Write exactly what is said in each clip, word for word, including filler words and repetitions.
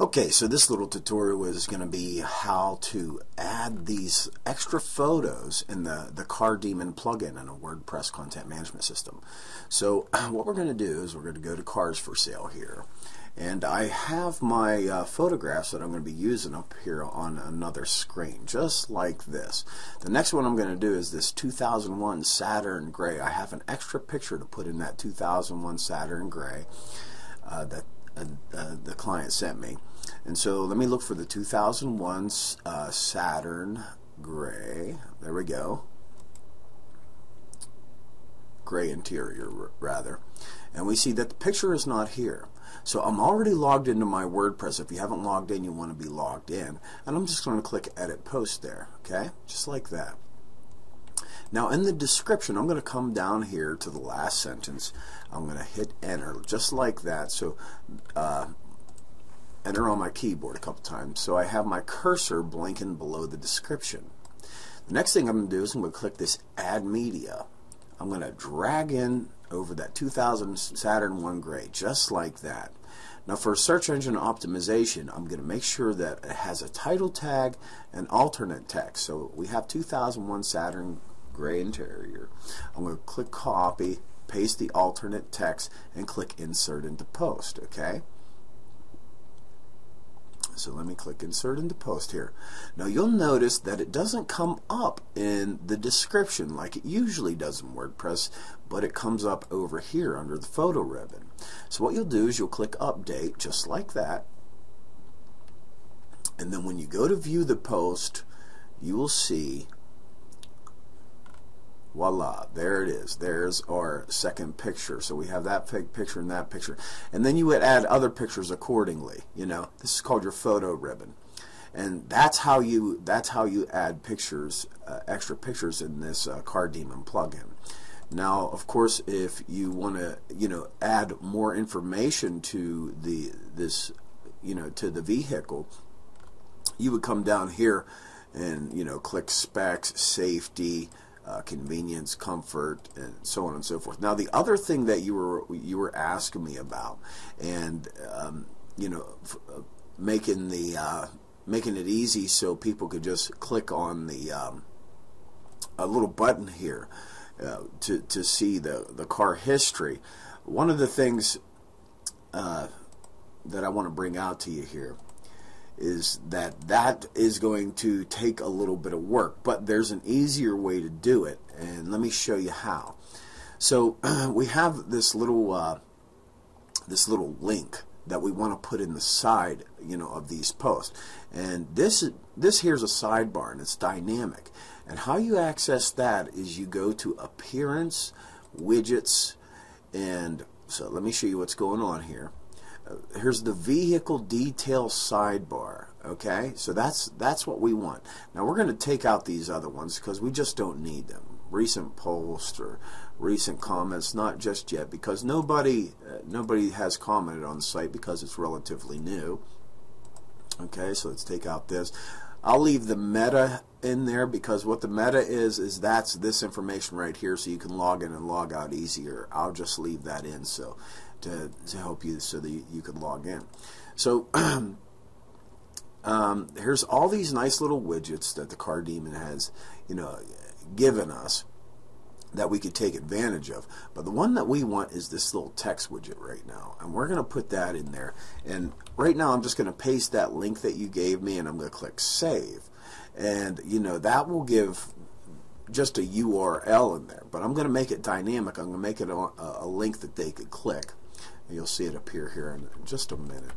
Okay, so this little tutorial is going to be how to add these extra photos in the, the Car Demon plugin in a WordPress content management system. So what we're going to do is we're going to go to Cars for Sale here. And I have my uh, photographs that I'm going to be using up here on another screen, just like this. The next one I'm going to do is this two thousand one Saturn gray. I have an extra picture to put in that two thousand one Saturn gray uh, that Uh, the client sent me, and so let me look for the two thousand one uh, Saturn gray. There we go, gray interior rather, and we see that the picture is not here. So I'm already logged into my WordPress. If you haven't logged in, you want to be logged in, and I'm just going to click edit post there, okay, just like that. Now in the description, I'm going to come down here to the last sentence. I'm going to hit enter just like that. So uh, enter on my keyboard a couple times. So I have my cursor blinking below the description. The next thing I'm going to do is I'm going to click this add media. I'm going to drag in over that two thousand Saturn one gray just like that. Now for search engine optimization, I'm going to make sure that it has a title tag and alternate text. So we have two thousand one Saturn gray interior. I'm going to click copy, paste the alternate text, and click insert into post. Okay, so let me click insert into post here. Now you'll notice that it doesn't come up in the description like it usually does in WordPress, but it comes up over here under the photo ribbon. So what you'll do is you'll click update just like that, and then when you go to view the post, you will see, voila, there it is. There's our second picture. So we have that picture and that picture. And then you would add other pictures accordingly. You know, this is called your photo ribbon. And that's how you that's how you add pictures, uh, extra pictures in this uh, Car Demon plugin. Now, of course, if you want to, you know, add more information to the this, you know, to the vehicle, you would come down here and, you know, click specs, safety, Uh, convenience, comfort, and so on and so forth. Now the other thing that you were you were asking me about, and um, you know, f uh, making the uh, making it easy so people could just click on the um, a little button here uh, to to see the the car history. One of the things uh, that I want to bring out to you here is that that is going to take a little bit of work, but there's an easier way to do it, and let me show you how. So uh, we have this little uh, this little link that we want to put in the side, you know, of these posts, and this this here's a sidebar, and it's dynamic, and how you access that is you go to Appearance, Widgets, and so let me show you what's going on here. Here's the vehicle detail sidebar. Okay, so that's that's what we want. Now we're going to take out these other ones because we just don't need them. Recent posts or recent comments, not just yet, because nobody uh, nobody has commented on the site because it's relatively new. Okay, so let's take out this. I'll leave the meta in there because what the meta is is that's this information right here, so you can log in and log out easier. I'll just leave that in so to, to help you so that you, you can log in. So um, here's all these nice little widgets that the Car Demon has, you know, given us that we could take advantage of, but the one that we want is this little text widget right now, and we're gonna put that in there. And right now I'm just gonna paste that link that you gave me, and I'm gonna click save, and you know that will give just a U R L in there, but I'm gonna make it dynamic. I'm gonna make it a, a link that they could click, and you'll see it appear here in just a minute.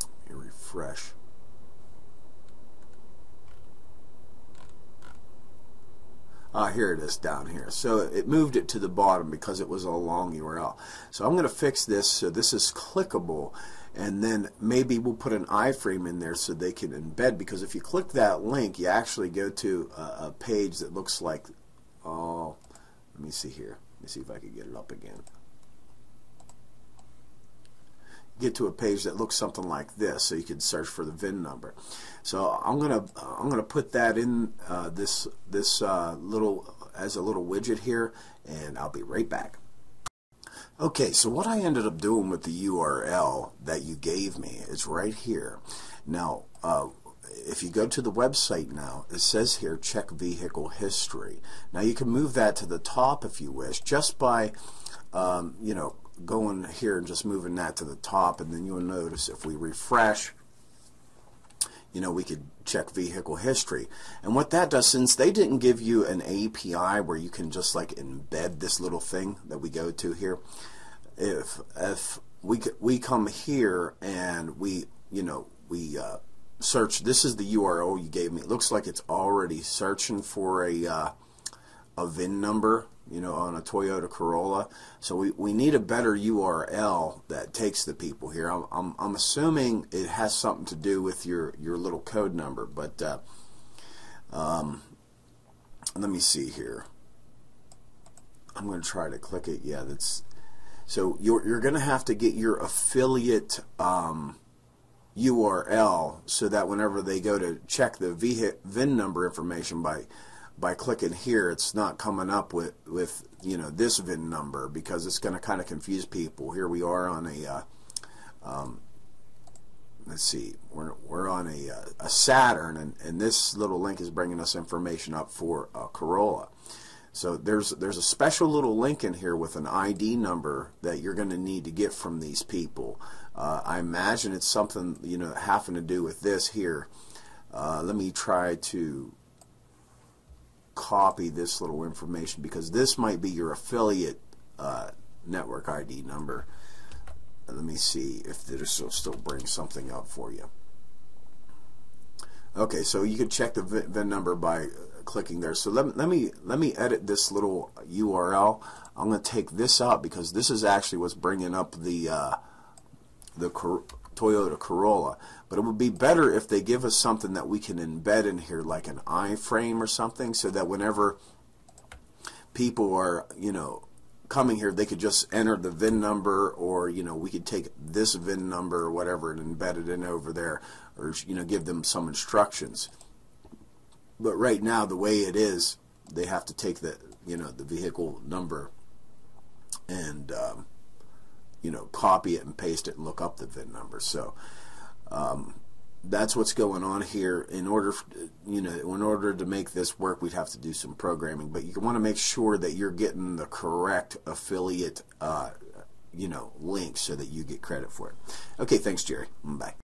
Let me refresh. Ah, here it is down here. So it moved it to the bottom because it was a long U R L. So I'm going to fix this so this is clickable, and then maybe we'll put an iframe in there so they can embed, because if you click that link you actually go to a, a page that looks like, oh, let me see here. Let me see if I can get it up again. Get to a page that looks something like this, so you can search for the V I N number. So I'm gonna I'm gonna put that in uh, this this uh, little as a little widget here, and I'll be right back. Okay, so what I ended up doing with the U R L that you gave me is right here. Now, uh, if you go to the website now, it says here, check vehicle history. Now, you can move that to the top if you wish, just by, um, you know, going here and just moving that to the top, and then you'll notice if we refresh, you know, we could check vehicle history. And what that does, since they didn't give you an A P I where you can just like embed this little thing that we go to here, if if we we come here and we you know we uh, search, this is the U R L you gave me. It looks like it's already searching for a uh, a V I N number, you know, on a Toyota Corolla. So we, we need a better U R L that takes the people here. I'm, I'm, I'm assuming it has something to do with your, your little code number, but uh, um, let me see here. I'm going to try to click it. Yeah, that's, so you're, you're going to have to get your affiliate um, U R L so that whenever they go to check the V I N number information by by clicking here, it's not coming up with with you know this V I N number, because it's going to kind of confuse people. Here we are on a uh, um, let's see, we're we're on a uh, a Saturn, and and this little link is bringing us information up for a Corolla. So there's there's a special little link in here with an I D number that you're going to need to get from these people. Uh, I imagine it's something you know having to do with this here. Uh, let me try to copy this little information, because this might be your affiliate uh, network I D number. Let me see if this will still bring something up for you. Okay, so you can check the V I N number by clicking there. So let, let me let me edit this little U R L. I'm going to take this out, because this is actually what's bringing up the uh, the Cor Toyota Corolla. But it would be better if they give us something that we can embed in here, like an iframe or something, so that whenever people are, you know, coming here, they could just enter the V I N number, or, you know, we could take this V I N number or whatever and embed it in over there, or, you know, give them some instructions. But right now, the way it is, they have to take the, you know, the vehicle number and, um, you know, copy it and paste it and look up the V I N number. So, Um, that's what's going on here. In order, you know, in order to make this work, we'd have to do some programming. But you want to make sure that you're getting the correct affiliate, uh, you know, link so that you get credit for it. Okay, thanks, Jerry. Bye.